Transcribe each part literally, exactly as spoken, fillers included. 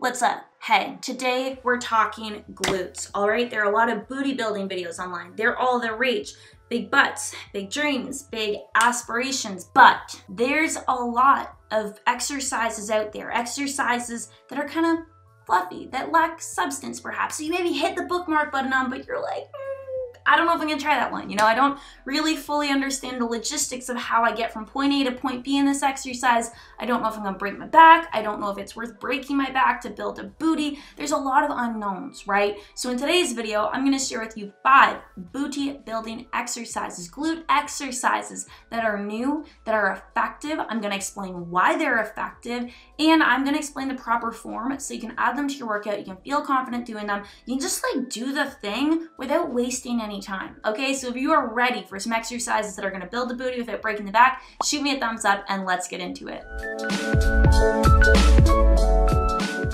What's up? Hey, today we're talking glutes, all right? There are a lot of booty building videos online. They're all the rage. Big butts, big dreams, big aspirations, but there's a lot of exercises out there, exercises that are kind of fluffy, that lack substance perhaps. So you maybe hit the bookmark button on, but you're like, mm, I don't know if I'm gonna try that one. You know, I don't really fully understand the logistics of how I get from point A to point B in this exercise. I don't know if I'm gonna break my back. I don't know if it's worth breaking my back to build a booty. There's a lot of unknowns, right? So in today's video, I'm gonna share with you five booty building exercises, glute exercises that are new, that are effective. I'm gonna explain why they're effective, and I'm gonna explain the proper form so you can add them to your workout, you can feel confident doing them. You can just like do the thing without wasting any time, okay? So if you are ready for some exercises that are gonna build the booty without breaking the back, shoot me a thumbs up and let's get into it.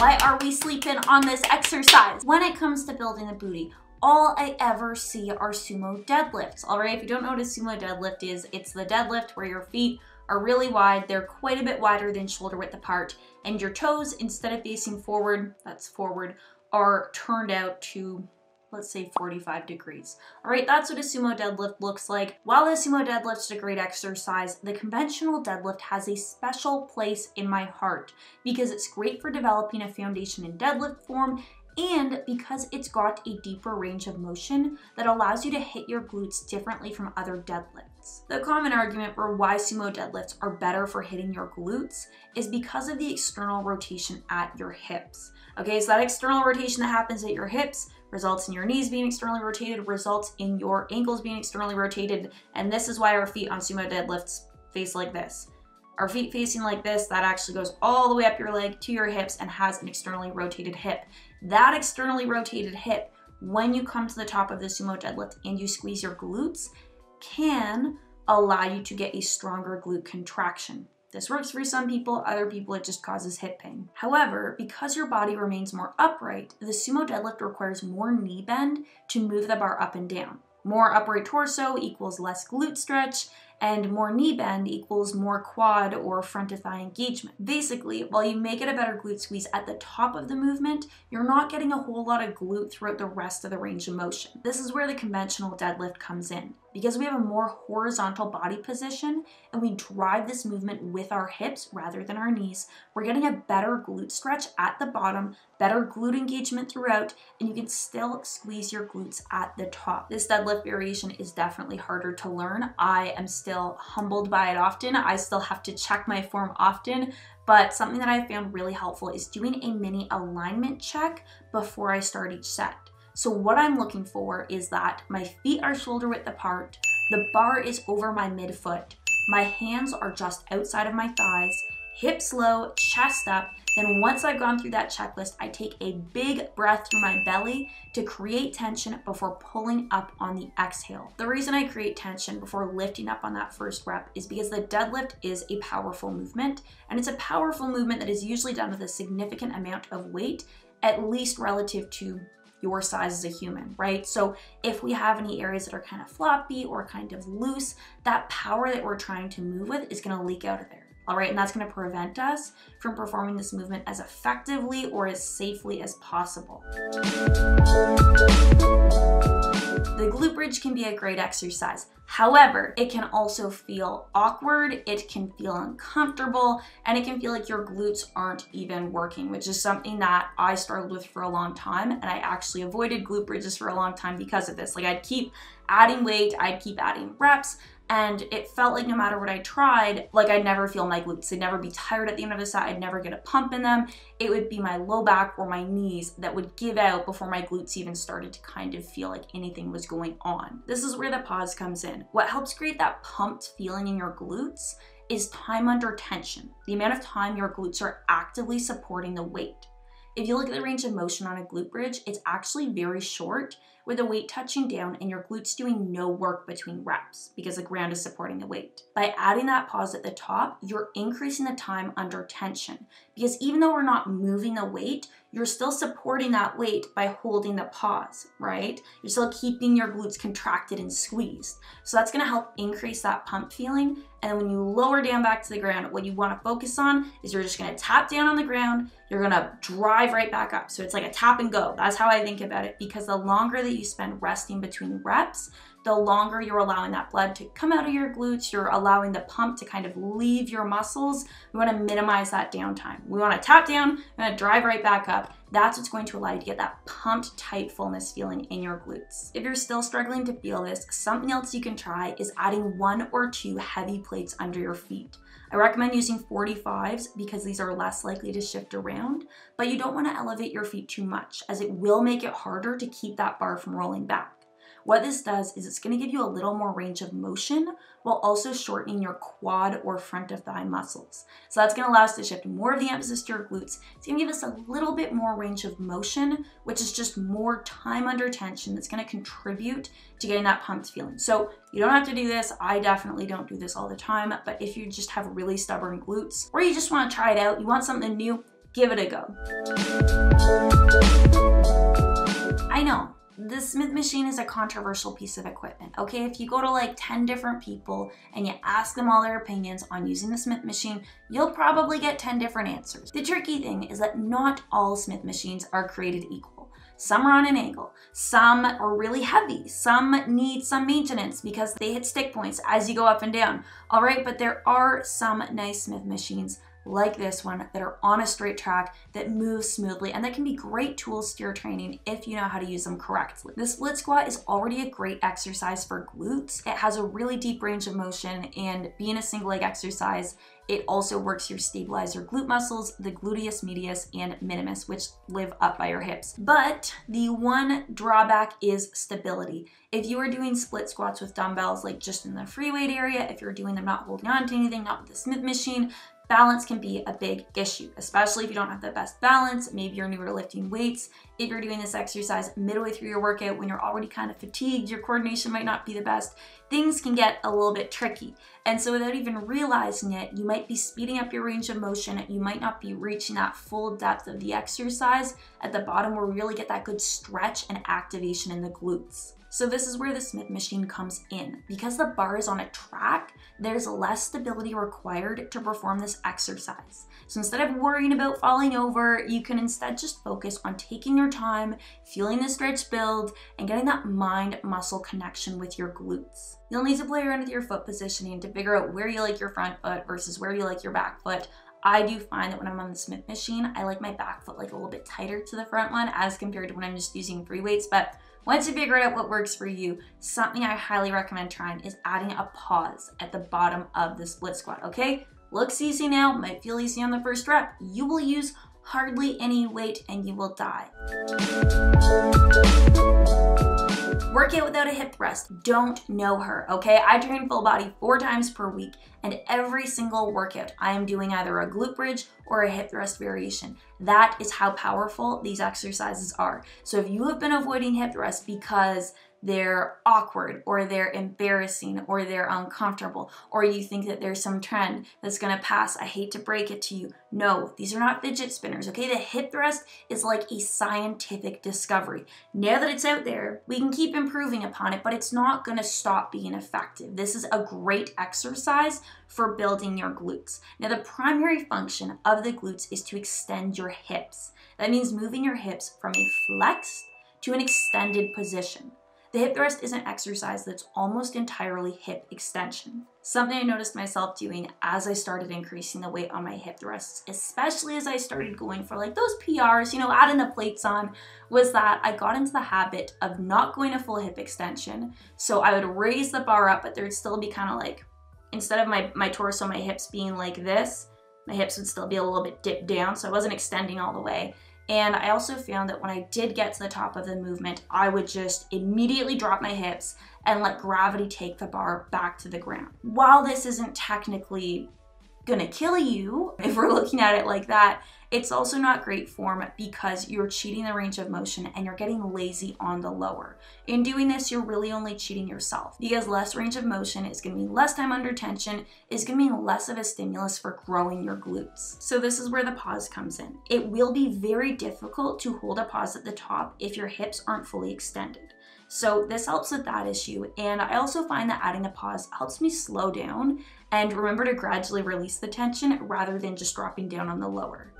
Why are we sleeping on this exercise? When it comes to building the booty, all I ever see are sumo deadlifts. All right, if you don't know what a sumo deadlift is, it's the deadlift where your feet are really wide. They're quite a bit wider than shoulder width apart, and your toes, instead of facing forward, that's forward, are turned out to, let's say, forty-five degrees. All right, that's what a sumo deadlift looks like. While the sumo deadlift's a great exercise, the conventional deadlift has a special place in my heart because it's great for developing a foundation in deadlift form, and because it's got a deeper range of motion that allows you to hit your glutes differently from other deadlifts. The common argument for why sumo deadlifts are better for hitting your glutes is because of the external rotation at your hips. Okay, so that external rotation that happens at your hips results in your knees being externally rotated, results in your ankles being externally rotated, and this is why our feet on sumo deadlifts face like this. Our feet facing like this, that actually goes all the way up your leg to your hips and has an externally rotated hip. That externally rotated hip, when you come to the top of the sumo deadlift and you squeeze your glutes, can allow you to get a stronger glute contraction. This works for some people, other people it just causes hip pain. However, because your body remains more upright, the sumo deadlift requires more knee bend to move the bar up and down. More upright torso equals less glute stretch, and more knee bend equals more quad or front of thigh engagement. Basically, while you may get a better glute squeeze at the top of the movement, you're not getting a whole lot of glute throughout the rest of the range of motion. This is where the conventional deadlift comes in, because we have a more horizontal body position and we drive this movement with our hips rather than our knees. We're getting a better glute stretch at the bottom, better glute engagement throughout, and you can still squeeze your glutes at the top. This deadlift variation is definitely harder to learn. I am still humbled by it often. I still have to check my form often, but something that I found really helpful is doing a mini alignment check before I start each set. So what I'm looking for is that my feet are shoulder width apart, the bar is over my midfoot, my hands are just outside of my thighs, hips low, chest up. Then once I've gone through that checklist, I take a big breath through my belly to create tension before pulling up on the exhale. The reason I create tension before lifting up on that first rep is because the deadlift is a powerful movement, and it's a powerful movement that is usually done with a significant amount of weight, at least relative to your size as a human, right? So if we have any areas that are kind of floppy or kind of loose, that power that we're trying to move with is gonna leak out of there, all right? And that's gonna prevent us from performing this movement as effectively or as safely as possible. The glute bridge can be a great exercise. However, it can also feel awkward, it can feel uncomfortable, and it can feel like your glutes aren't even working, which is something that I struggled with for a long time, and I actually avoided glute bridges for a long time because of this. Like, I'd keep adding weight, I'd keep adding reps, and it felt like no matter what I tried, like I'd never feel my glutes. I'd never be tired at the end of a set. I'd never get a pump in them. It would be my low back or my knees that would give out before my glutes even started to kind of feel like anything was going on. This is where the pause comes in. What helps create that pumped feeling in your glutes is time under tension, the amount of time your glutes are actively supporting the weight. If you look at the range of motion on a glute bridge, it's actually very short, with the weight touching down and your glutes doing no work between reps because the ground is supporting the weight. By adding that pause at the top, you're increasing the time under tension because even though we're not moving the weight, you're still supporting that weight by holding the pause, right? You're still keeping your glutes contracted and squeezed. So that's gonna help increase that pump feeling. And then when you lower down back to the ground, what you wanna focus on is you're just gonna tap down on the ground, you're gonna drive right back up. So it's like a tap and go. That's how I think about it, because the longer that you spend resting between reps, the longer you're allowing that blood to come out of your glutes, you're allowing the pump to kind of leave your muscles. We wanna minimize that downtime. We wanna tap down, we're gonna drive right back up. That's what's going to allow you to get that pumped, tight fullness feeling in your glutes. If you're still struggling to feel this, something else you can try is adding one or two heavy plates under your feet. I recommend using forty-fives because these are less likely to shift around, but you don't wanna elevate your feet too much as it will make it harder to keep that bar from rolling back. What this does is it's going to give you a little more range of motion while also shortening your quad or front of thigh muscles. So that's going to allow us to shift more of the emphasis to your glutes. It's going to give us a little bit more range of motion, which is just more time under tension that's going to contribute to getting that pumped feeling. So you don't have to do this. I definitely don't do this all the time, but if you just have really stubborn glutes or you just want to try it out, you want something new, give it a go. I know. The Smith machine is a controversial piece of equipment, okay? If you go to like ten different people and you ask them all their opinions on using the Smith machine, you'll probably get ten different answers. The tricky thing is that not all Smith machines are created equal. Some are on an angle, some are really heavy, some need some maintenance because they hit stick points as you go up and down, all right? But there are some nice Smith machines like this one that are on a straight track, that move smoothly, and that can be great tools to your training if you know how to use them correctly. The split squat is already a great exercise for glutes. It has a really deep range of motion, and being a single leg exercise, it also works your stabilizer glute muscles, the gluteus medius and minimus, which live up by your hips. But the one drawback is stability. If you are doing split squats with dumbbells, like just in the free weight area, if you're doing them not holding on to anything, not with the Smith machine, balance can be a big issue, especially if you don't have the best balance. Maybe you're newer to lifting weights. If you're doing this exercise midway through your workout when you're already kind of fatigued, your coordination might not be the best. Things can get a little bit tricky. And so without even realizing it, you might be speeding up your range of motion. You might not be reaching that full depth of the exercise at the bottom where we really get that good stretch and activation in the glutes. So this is where the Smith machine comes in. Because the bar is on a track, there's less stability required to perform this exercise. So instead of worrying about falling over, you can instead just focus on taking your time, feeling the stretch build, and getting that mind-muscle connection with your glutes. You'll need to play around with your foot positioning to figure out where you like your front foot versus where you like your back foot. I do find that when I'm on the Smith machine, I like my back foot like a little bit tighter to the front one as compared to when I'm just using free weights, but once you figure out what works for you, something I highly recommend trying is adding a pause at the bottom of the split squat, okay? Looks easy now, might feel easy on the first rep. You will use hardly any weight and you will die. Workout without a hip thrust, don't know her, okay? I train full body four times per week, and every single workout I am doing either a glute bridge or a hip thrust variation. That is how powerful these exercises are. So if you have been avoiding hip thrusts because they're awkward or they're embarrassing or they're uncomfortable, or you think that there's some trend that's gonna pass, I hate to break it to you. No, these are not fidget spinners, okay? The hip thrust is like a scientific discovery. Now that it's out there, we can keep improving upon it, but it's not gonna stop being effective. This is a great exercise for building your glutes. Now, the primary function of the glutes is to extend your hips. That means moving your hips from a flexed to an extended position. The hip thrust is an exercise that's almost entirely hip extension. Something I noticed myself doing as I started increasing the weight on my hip thrusts, especially as I started going for like those P Rs, you know, adding the plates on, was that I got into the habit of not going to full hip extension. So I would raise the bar up, but there'd still be kind of like, instead of my, my torso, my hips being like this, my hips would still be a little bit dipped down. So I wasn't extending all the way. And I also found that when I did get to the top of the movement, I would just immediately drop my hips and let gravity take the bar back to the ground. While this isn't technically gonna kill you if we're looking at it like that. It's also not great form because you're cheating the range of motion and you're getting lazy on the lower. In doing this, you're really only cheating yourself because less range of motion is gonna mean less time under tension, is gonna mean less of a stimulus for growing your glutes. So this is where the pause comes in. It will be very difficult to hold a pause at the top if your hips aren't fully extended. So this helps with that issue, and I also find that adding a pause helps me slow down and remember to gradually release the tension rather than just dropping down on the lower.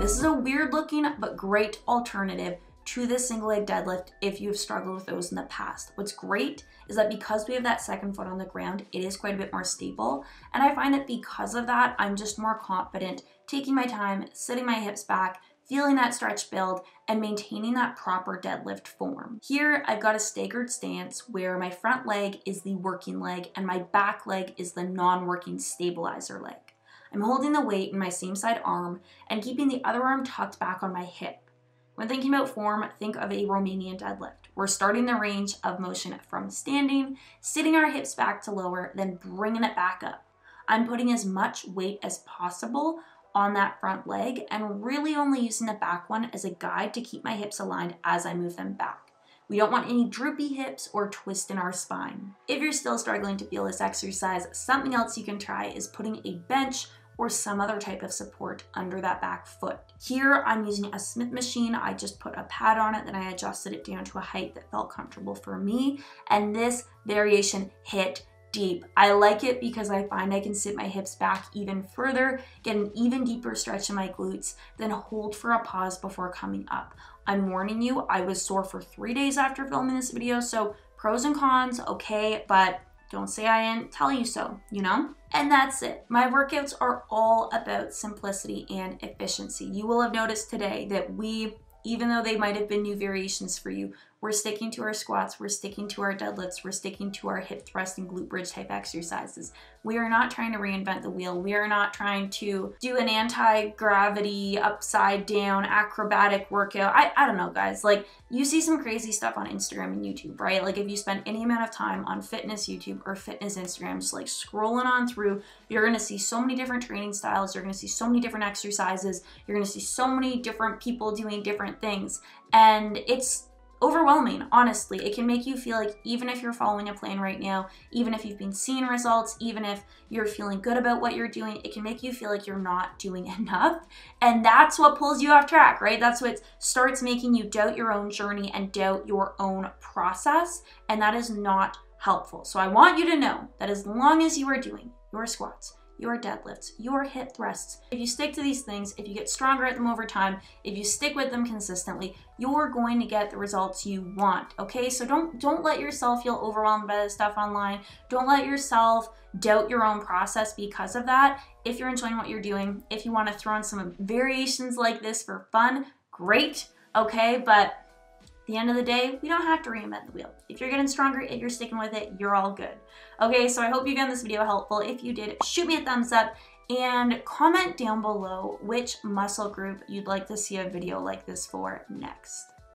This is a weird looking but great alternative to the single leg deadlift if you've struggled with those in the past. What's great is that because we have that second foot on the ground, it is quite a bit more stable, and I find that because of that, I'm just more confident taking my time, sitting my hips back, feeling that stretch build, and maintaining that proper deadlift form. Here, I've got a staggered stance where my front leg is the working leg and my back leg is the non-working stabilizer leg. I'm holding the weight in my same side arm and keeping the other arm tucked back on my hip. When thinking about form, think of a Romanian deadlift. We're starting the range of motion from standing, sitting our hips back to lower, then bringing it back up. I'm putting as much weight as possible on that front leg and really only using the back one as a guide to keep my hips aligned as I move them back. We don't want any droopy hips or twist in our spine. If you're still struggling to feel this exercise, something else you can try is putting a bench or some other type of support under that back foot. Here, I'm using a Smith machine. I just put a pad on it, then I adjusted it down to a height that felt comfortable for me, and this variation hit deep. I like it because I find I can sit my hips back even further, get an even deeper stretch in my glutes, then hold for a pause before coming up. I'm warning you, I was sore for three days after filming this video, so pros and cons, okay, but don't say I didn't tell you so, you know? And that's it. My workouts are all about simplicity and efficiency. You will have noticed today that we, even though they might have been new variations for you, we're sticking to our squats, we're sticking to our deadlifts, we're sticking to our hip thrust and glute bridge type exercises. We are not trying to reinvent the wheel. We are not trying to do an anti-gravity, upside down, acrobatic workout. I, I don't know, guys. Like, you see some crazy stuff on Instagram and YouTube, right? Like, if you spend any amount of time on fitness YouTube or fitness Instagram, just like scrolling on through, you're gonna see so many different training styles, you're gonna see so many different exercises, you're gonna see so many different people doing different things. And it's overwhelming, honestly. It can make you feel like even if you're following a plan right now, even if you've been seeing results, even if you're feeling good about what you're doing, it can make you feel like you're not doing enough. And that's what pulls you off track, right? That's what starts making you doubt your own journey and doubt your own process. And that is not helpful. So I want you to know that as long as you are doing your squats, your deadlifts, your hip thrusts, if you stick to these things, if you get stronger at them over time, if you stick with them consistently, you're going to get the results you want, okay? So don't, don't let yourself feel overwhelmed by this stuff online. Don't let yourself doubt your own process because of that. If you're enjoying what you're doing, if you wanna throw in some variations like this for fun, great, okay? But at the end of the day, we don't have to reinvent the wheel. If you're getting stronger, if you're sticking with it, you're all good. Okay, so I hope you found this video helpful. If you did, shoot me a thumbs up and comment down below which muscle group you'd like to see a video like this for next.